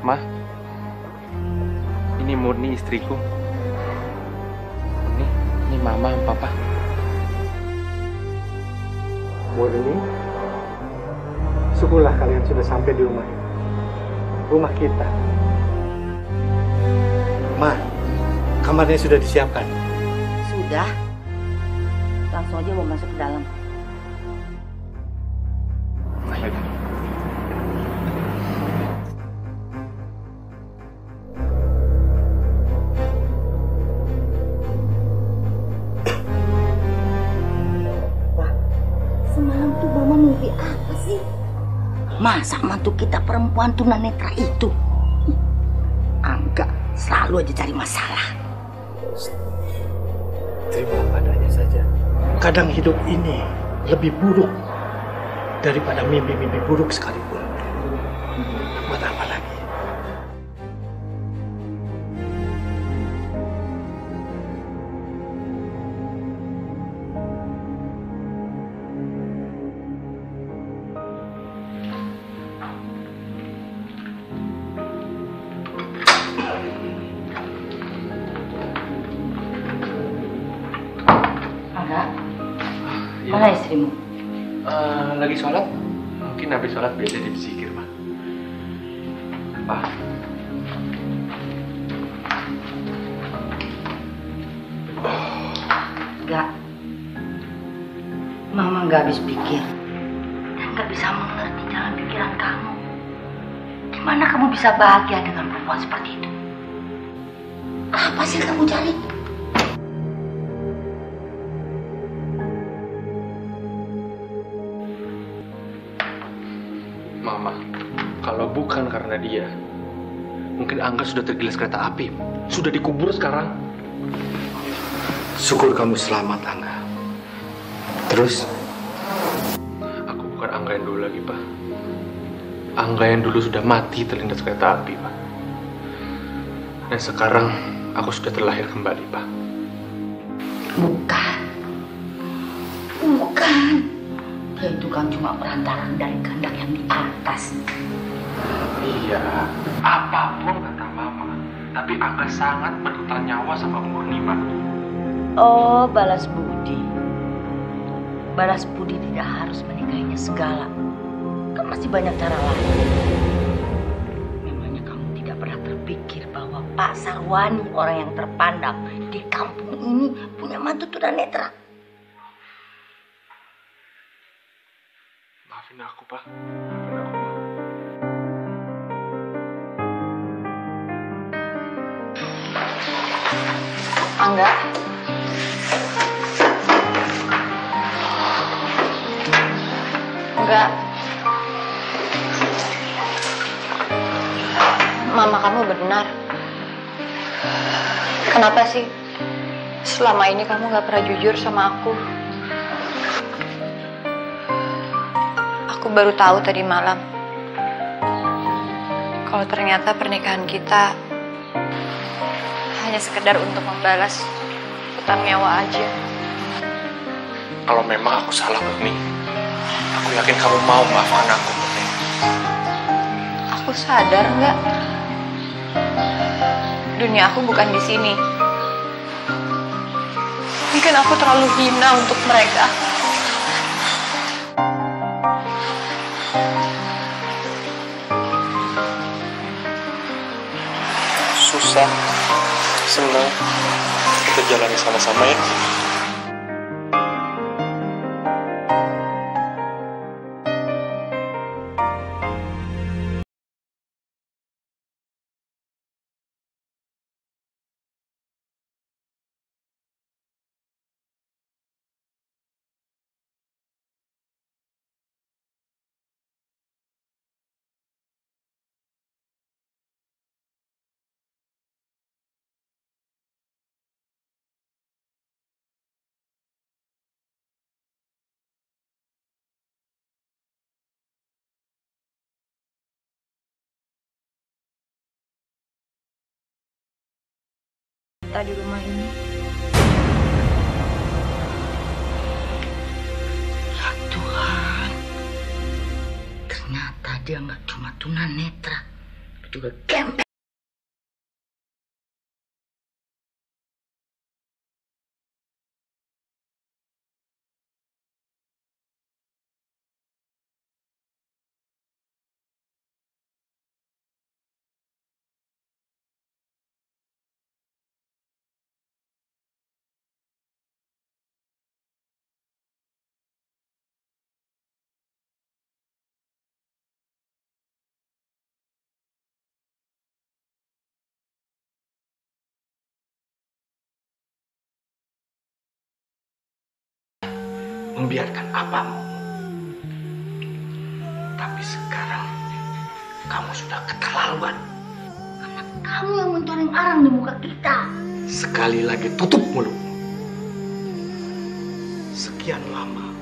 Ma, ini Murni istriku. Ini Mama dan Papa. Murni, syukurlah kalian sudah sampai di rumah ini. Rumah kita. Ma, kamarnya sudah disiapkan? Sudah. Langsung aja mau masuk ke dalam. Masa mantu kita perempuan tunanetra itu? Angga selalu aja cari masalah. Terima padanya saja. Kadang hidup ini lebih buruk daripada mimpi-mimpi buruk sekalipun. Buat apa lagi? Mana istrimu? Lagi sholat. Mungkin habis sholat biasa dia berzikir, Pak. Pak. Enggak. Mama nggak habis pikir. Dan nggak bisa mengerti jalan pikiran kamu. Gimana kamu bisa bahagia dengan perempuan seperti itu? Apa sih kamu cari? Mama, kalau bukan karena dia, mungkin Angga sudah tergilas kereta api, sudah dikubur sekarang. Syukur kamu selamat, Angga. Terus? Aku bukan Angga yang dulu lagi, Pak. Angga yang dulu sudah mati terlindas kereta api, Pak. Dan sekarang aku sudah terlahir kembali, Pak. Bukan. Bukan. Dia itu kan cuma perantaran dari kehendak yang di atas. Iya, apapun kata Mama, tapi Angga sangat berhutang nyawa sama Murni, Ma. Oh, balas budi. Balas budi tidak harus menikahinya segala. Kan masih banyak cara lain. Memangnya kamu tidak pernah terpikir bahwa Pak Sarwani, orang yang terpandang di kampung ini, punya mantu tunanetra? Maafin aku, Pak. Maafin aku, Pak. Angga? Angga? Mama kamu benar. Kenapa sih selama ini kamu gak pernah jujur sama aku? Aku baru tahu tadi malam kalau ternyata pernikahan kita hanya sekedar untuk membalas hutang nyawa aja. Kalau memang aku salah, Murni, aku yakin kamu mau maafkan aku, Murni. Aku sadar nggak? Dunia aku bukan di sini. Mungkin aku terlalu hina untuk mereka. Susah, senang, kita jalani sama-sama ya. Di rumah ini ya Tuhan, ternyata dia nggak cuma tunanetra, berdua gempet. Membiarkan apamu, tapi sekarang kamu sudah keterlaluan. Karena kamu yang mencoreng arang di muka kita. Sekali lagi tutup mulutmu. Sekian lama